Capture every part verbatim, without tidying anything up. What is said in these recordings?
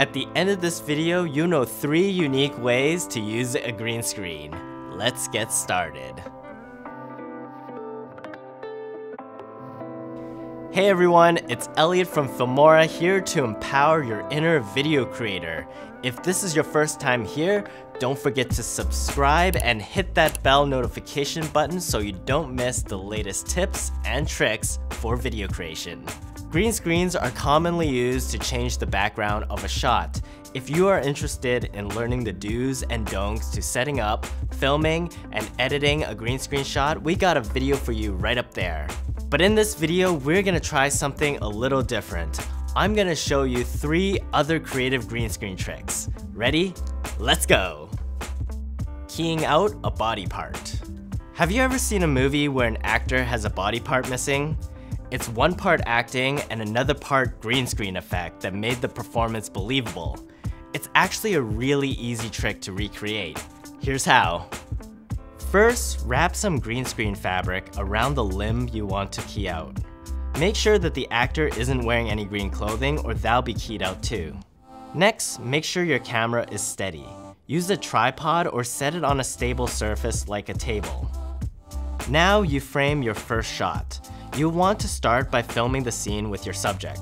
At the end of this video, you know three unique ways to use a green screen. Let's get started. Hey everyone, it's Elliot from Filmora here to empower your inner video creator. If this is your first time here, don't forget to subscribe and hit that bell notification button so you don't miss the latest tips and tricks for video creation. Green screens are commonly used to change the background of a shot. If you are interested in learning the do's and don'ts to setting up, filming, and editing a green screen shot, we got a video for you right up there. But in this video, we're gonna try something a little different. I'm gonna show you three other creative green screen tricks. Ready? Let's go! Keying out a body part. Have you ever seen a movie where an actor has a body part missing? It's one part acting and another part green screen effect that made the performance believable. It's actually a really easy trick to recreate. Here's how. First, wrap some green screen fabric around the limb you want to key out. Make sure that the actor isn't wearing any green clothing or they'll be keyed out too. Next, make sure your camera is steady. Use a tripod or set it on a stable surface like a table. Now you frame your first shot. You'll want to start by filming the scene with your subject.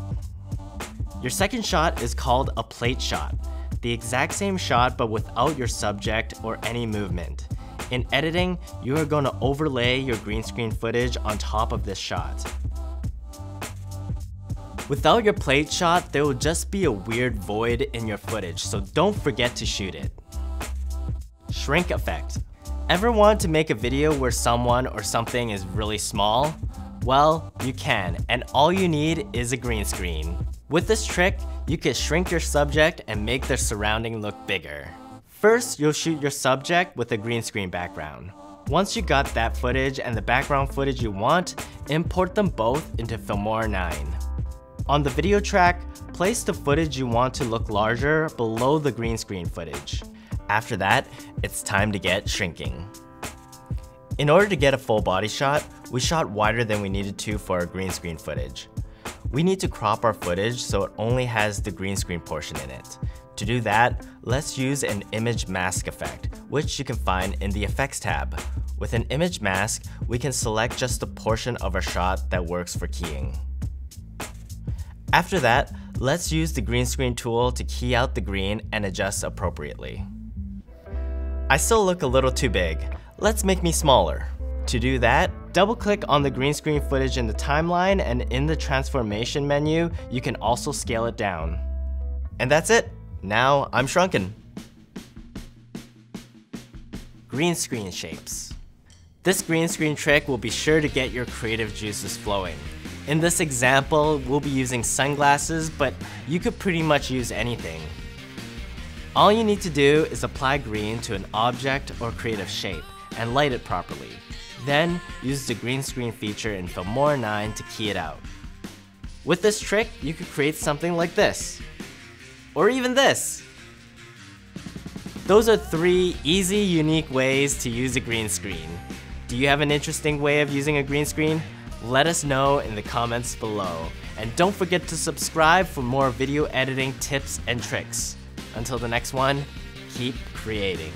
Your second shot is called a plate shot. The exact same shot but without your subject or any movement. In editing, you are going to overlay your green screen footage on top of this shot. Without your plate shot, there will just be a weird void in your footage, so don't forget to shoot it. Shrink effect. Ever want to make a video where someone or something is really small? Well, you can, and all you need is a green screen. With this trick, you can shrink your subject and make their surrounding look bigger. First, you'll shoot your subject with a green screen background. Once you got that footage and the background footage you want, import them both into Filmora nine. On the video track, place the footage you want to look larger below the green screen footage. After that, it's time to get shrinking. In order to get a full body shot, we shot wider than we needed to for our green screen footage. We need to crop our footage so it only has the green screen portion in it. To do that, let's use an image mask effect, which you can find in the effects tab. With an image mask, we can select just the portion of our shot that works for keying. After that, let's use the green screen tool to key out the green and adjust appropriately. I still look a little too big. Let's make me smaller. To do that, double-click on the green screen footage in the timeline, and in the transformation menu, you can also scale it down. And that's it. Now I'm shrunken. Green screen shapes. This green screen trick will be sure to get your creative juices flowing. In this example, we'll be using sunglasses, but you could pretty much use anything. All you need to do is apply green to an object or creative shape and light it properly. Then, use the green screen feature in Filmora nine to key it out. With this trick, you could create something like this. Or even this. Those are three easy, unique ways to use a green screen. Do you have an interesting way of using a green screen? Let us know in the comments below. And don't forget to subscribe for more video editing tips and tricks. Until the next one, keep creating.